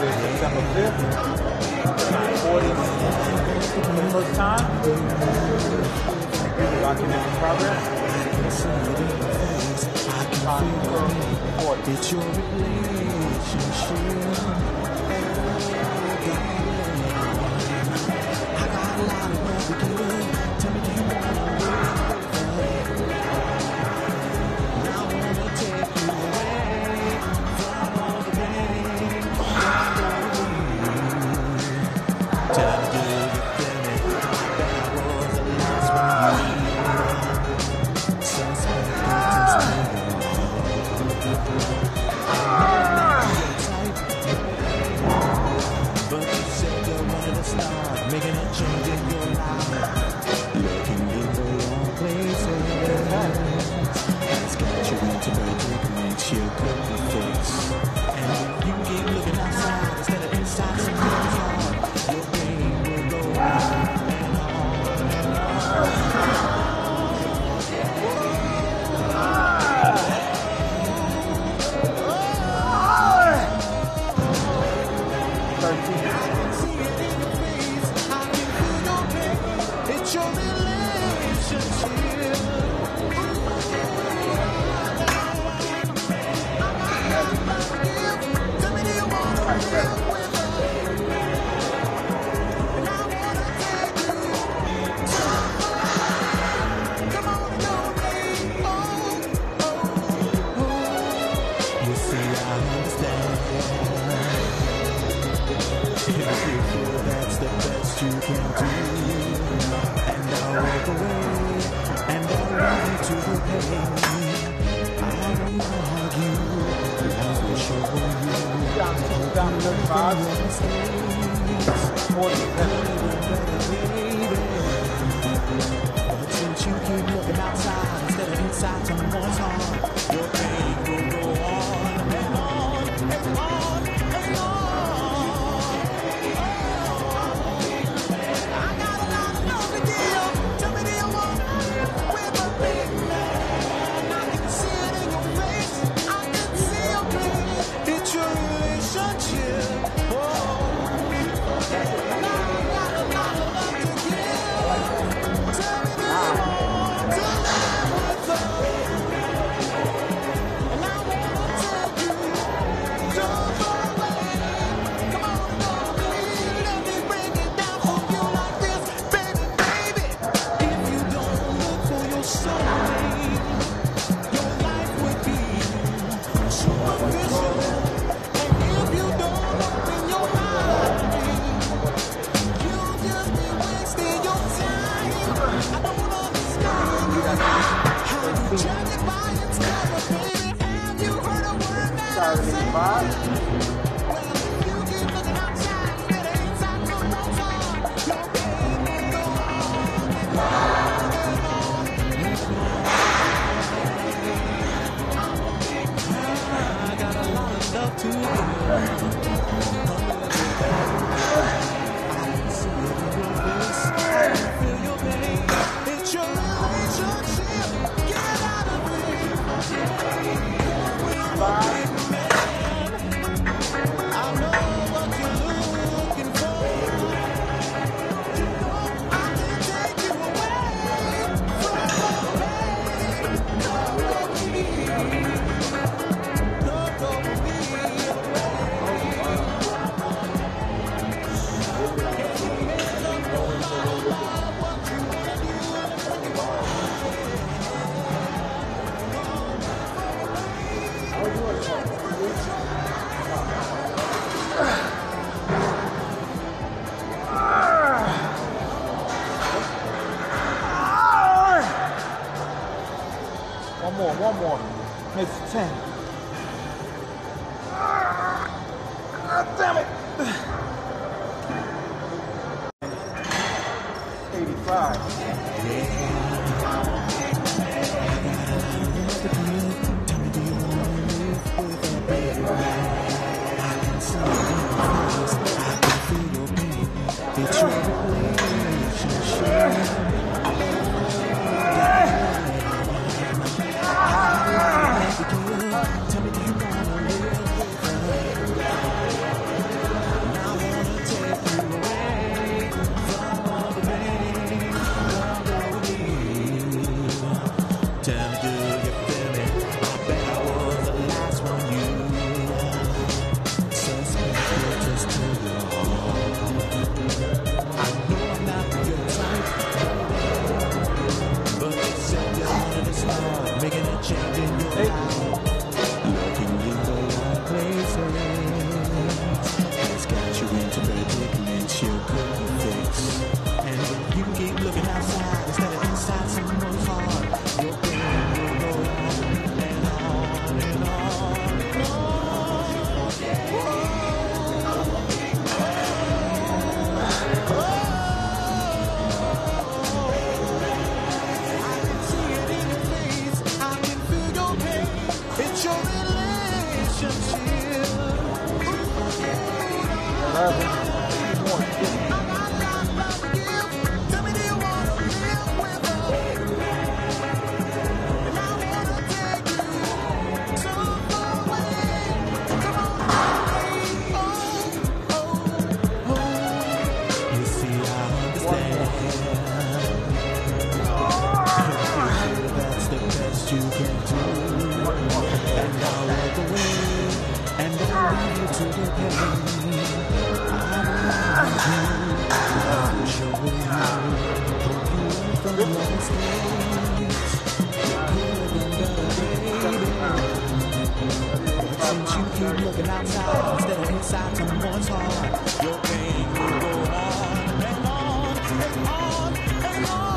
First time. Documenting progress. It's your relationship. Your pain will go on and on and on and on.